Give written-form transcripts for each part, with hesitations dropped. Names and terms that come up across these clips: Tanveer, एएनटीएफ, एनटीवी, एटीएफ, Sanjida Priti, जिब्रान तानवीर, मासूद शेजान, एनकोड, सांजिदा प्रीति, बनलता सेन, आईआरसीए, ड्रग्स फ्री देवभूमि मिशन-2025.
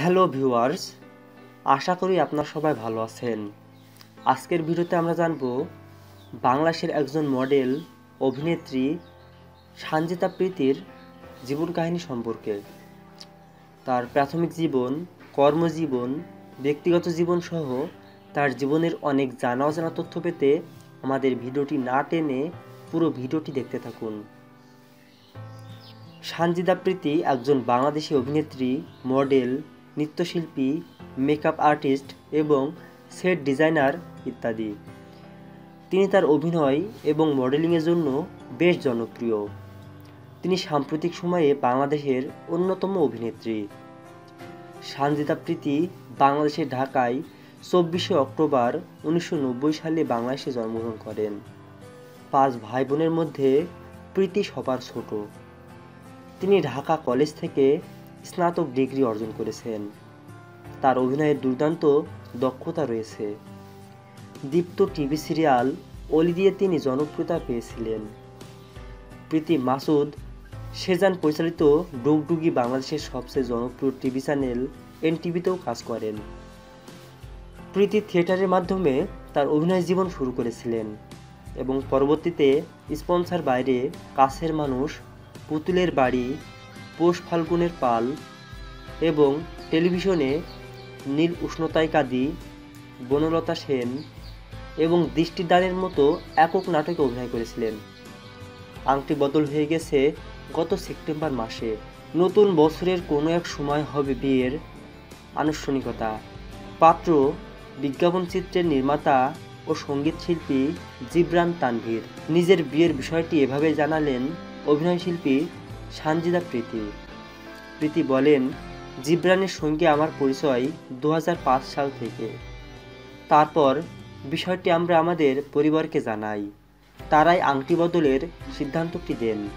Hello viewers, आशा करी अपना सबाई भलो आजकल भिडियोते आमरा जानबो बांग्लादेशेर एकजन मडेल अभिनेत्री सांजिदा प्रीतिर जीवन काहिनी सम्पर्के। तार प्राथमिक जीवन, कर्मजीवन, व्यक्तिगत जीवन सह तार जीवनेर अनेक जाना अजाना तथ्य पेते आमादेर भिडियोटी ना टेने पुरो भिडियोटी देखते थाकुन। सांजिदा प्रीति एकजन बांग्लादेशी अभिनेत्री, मडेल, नृत्यशिल्पी, मेकअप आर्टिस्ट एवं सेट डिजाइनार इत्यादि। तिनि तार अभिनय एवं मडेलिंगेर जन्य बेश जनप्रिय। तिनि साम्प्रतिक समये बांग्लादेशेर अन्यतम अभिनेत्री। सांजिदा प्रीति बांग्लादेशेर ढाकाय 24 अक्टोबर 1990 साले बांग्लादेशे जन्मग्रहण करेन। 5 भाई बोनेर मध्ये प्रीति सबार छोट। तिनि ढाका कलेज थेके स्नातक डिग्री अर्जन करेछेन। तार अभिनयेर दुर्दान्त दक्षता रयेछे। दीप्त टीवी सिरियाल ओली दिये तिनि जनप्रियता पेयेछिलेन। प्रीति मासूद शेजान परिचालित डुगडुगी बांग्लादेशेर सबचेये जनप्रिय टीवी चैनल एनटीवीतेও काज करेन। प्रीति थिएटारेर माध्यमे तार अभिनय जीवन शुरू करेछिलेन एबं परवर्तीते स्पन्सर बाइरे काछेर मानुष, पुतुलेर बाड़ी, पोष फाल्गुनेर पाल एबं टेलिभिशने नील उष्णताय कादी, बनलता सेन एवं दृष्टिदानेर मतो एकक नाटके अभिनय करेछिलेन। आंगटी बदल हो गेछे गत सेप्टेम्बर मासे। नतून बछरेर कोनो एक समय हबे बियेर आनुष्ठानिकता। पात्र विज्ञापन चित्रेर निर्माता और संगीत शिल्पी जिब्रान तानवीर। निजेर बियेर विषयटी एभाबे जानालेन अभिनय शिल्पी सांजिदा प्रीति। प्रीति बोलेन, जिब्रानेर संगे आमार परिचय 2005 साल थेके। तारपर विषयटी आमरा आमादेर परिवारके जानाई। ताराई आंगटी बदलेर सिद्धान्तटी देन।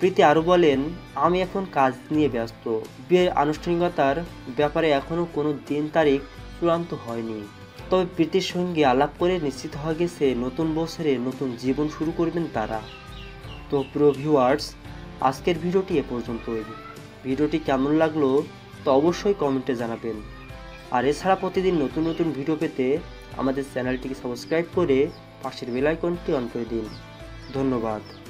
प्रीति आरो बोलेन, आमी एखन काज निये व्यस्त। बियेर आनुष्ठानिकतार ब्यापारे एखोनो कोनो दिन तारीख चूड़ान्त हयनि। तबे प्रीतिर संगे आलाप करे निश्चित हये गेछे नतून बछरे नतून जीवन शुरू करबेन तारा। तो प्रिय भिउयार्स, आजकेर भिडियोटी ए पर्यन्तই। भिडियोटी केमन लागलो तो अवश्यई कमेंटे जानाबेन। और एछाड़ा प्रतिदिन नतून नतून भिडियो पेते आमादेर चैनलटिके सबस्क्राइब करे पाशेर बेल आइकनटी अन करे दिन। धन्यवाद।